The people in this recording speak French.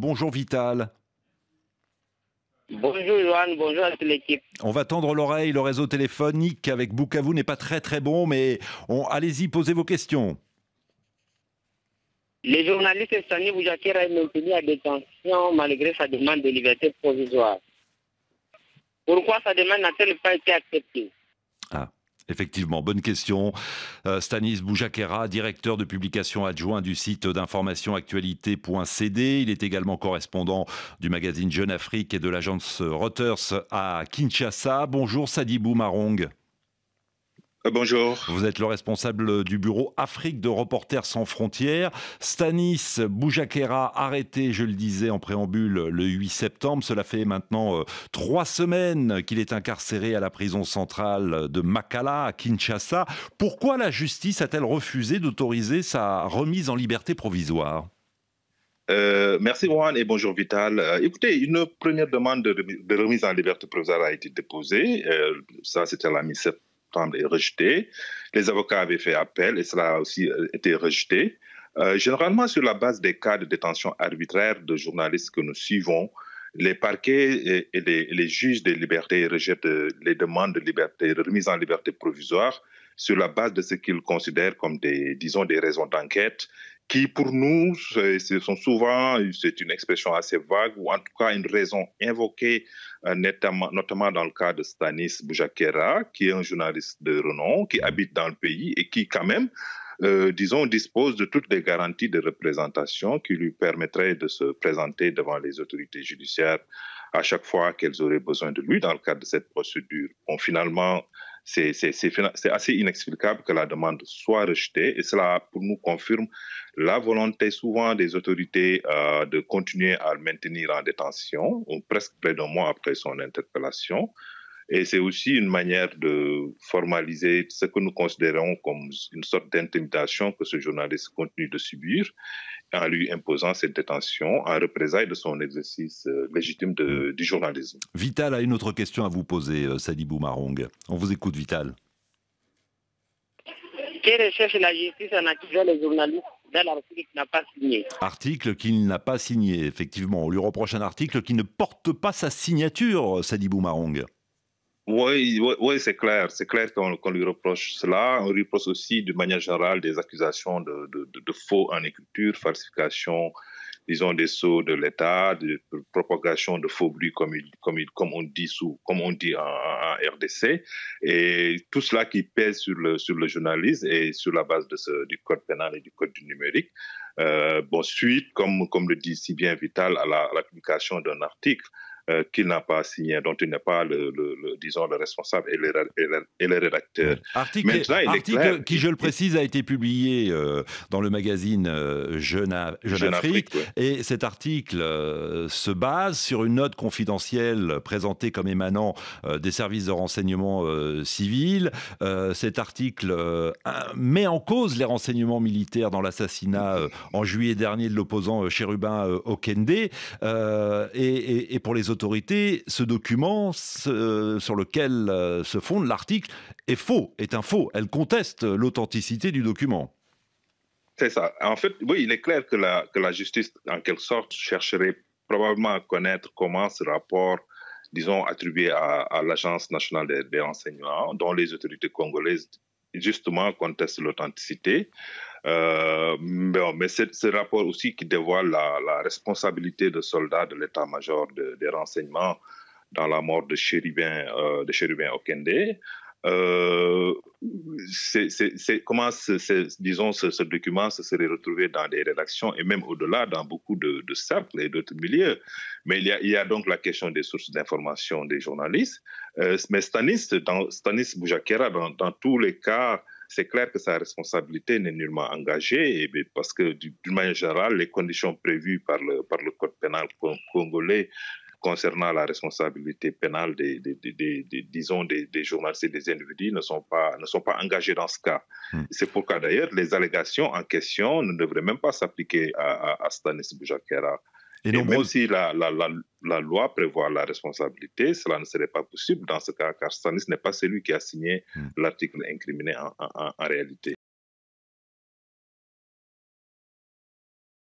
Bonjour Vital. Bonjour Johan, bonjour à toute l'équipe. On va tendre l'oreille, le réseau téléphonique avec Bukavu n'est pas très bon, mais allez-y, posez vos questions. Le journaliste Stanis Bujakera est maintenu à détention malgré sa demande de liberté provisoire. Pourquoi sa demande n'a-t-elle pas été acceptée? Ah, effectivement, bonne question. Stanis Bujakera, directeur de publication adjoint du site d'information actualité.cd. Il est également correspondant du magazine Jeune Afrique et de l'agence Reuters à Kinshasa. Bonjour Sadibou Marong. Bonjour. Vous êtes le responsable du bureau Afrique de Reporters sans frontières. Stanis Bujakera, arrêté, je le disais en préambule, le 8 septembre. Cela fait maintenant 3 semaines qu'il est incarcéré à la prison centrale de Makala, à Kinshasa. Pourquoi la justice a-t-elle refusé d'autoriser sa remise en liberté provisoire ? Merci Juan et bonjour Vital. Écoutez, une première demande de remise en liberté provisoire a été déposée. Ça, c'était la mi-septembre. Est rejeté. Les avocats avaient fait appel et cela a aussi été rejeté. Généralement, sur la base des cas de détention arbitraire de journalistes que nous suivons, les parquets et les juges des libertés rejettent les demandes de liberté, de remise en liberté provisoire sur la base de ce qu'ils considèrent comme des raisons d'enquête qui, pour nous, c'est une expression assez vague ou en tout cas une raison invoquée, notamment dans le cas de Stanis Bujakera, qui est un journaliste de renom, qui habite dans le pays et qui, quand même, dispose de toutes les garanties de représentation qui lui permettraient de se présenter devant les autorités judiciaires à chaque fois qu'elles auraient besoin de lui dans le cadre de cette procédure. Bon, finalement, c'est assez inexplicable que la demande soit rejetée et cela, pour nous, confirme la volonté souvent des autorités de continuer à le maintenir en détention, presque près d'un mois après son interpellation. Et c'est aussi une manière de formaliser ce que nous considérons comme une sorte d'intimidation que ce journaliste continue de subir en lui imposant cette détention en représailles de son exercice légitime du journalisme. Vital a une autre question à vous poser, Sadibou Marong. On vous écoute, Vital. Que recherche la justice en accusant les journalistes dans l'article qu'il n'a pas signé? Article qu'il n'a pas signé, effectivement. On lui reproche un article qui ne porte pas sa signature, Sadibou Marong. Oui, c'est clair qu'on lui reproche cela. On lui reproche aussi, de manière générale, des accusations de faux en écriture, falsification, disons, des sceaux de l'État, de propagation de faux bruits, comme on dit, en RDC. Et tout cela qui pèse sur le journaliste et sur la base du code pénal et du code du numérique. Suite, comme le dit si bien Vital, à la publication d'un article qu'il n'a pas signé, dont il n'est pas le responsable et le rédacteur. Article qui, je le précise, a été publié dans le magazine Jeune Afrique. Ouais. Et cet article se base sur une note confidentielle présentée comme émanant des services de renseignement civils. Cet article met en cause les renseignements militaires dans l'assassinat en juillet dernier de l'opposant Chérubin Okende. Et pour les autorités, ce document sur lequel se fonde l'article est un faux. Elle conteste l'authenticité du document. C'est ça. En fait, oui, il est clair que la justice, en quelque sorte, chercherait probablement à connaître comment ce rapport, disons, attribué à l'Agence nationale des renseignements, dont les autorités congolaises, justement, contestent l'authenticité. Mais c'est ce rapport aussi qui dévoile la responsabilité de soldats de l'état-major des renseignements dans la mort de Chérubin Okende. Comment ce document se serait retrouvé dans des rédactions et même au-delà dans beaucoup de cercles et d'autres milieux. Mais il y a donc la question des sources d'information des journalistes. Mais Stanis Bujakera, dans tous les cas, c'est clair que sa responsabilité n'est nullement engagée parce que, d'une manière générale, les conditions prévues par le Code pénal congolais concernant la responsabilité pénale des journalistes et des individus ne sont pas engagés dans ce cas. C'est pourquoi d'ailleurs les allégations en question ne devraient même pas s'appliquer à Stanis Bujakera. Et même si la loi prévoit la responsabilité, cela ne serait pas possible dans ce cas, car Stanis n'est pas celui qui a signé l'article incriminé en réalité.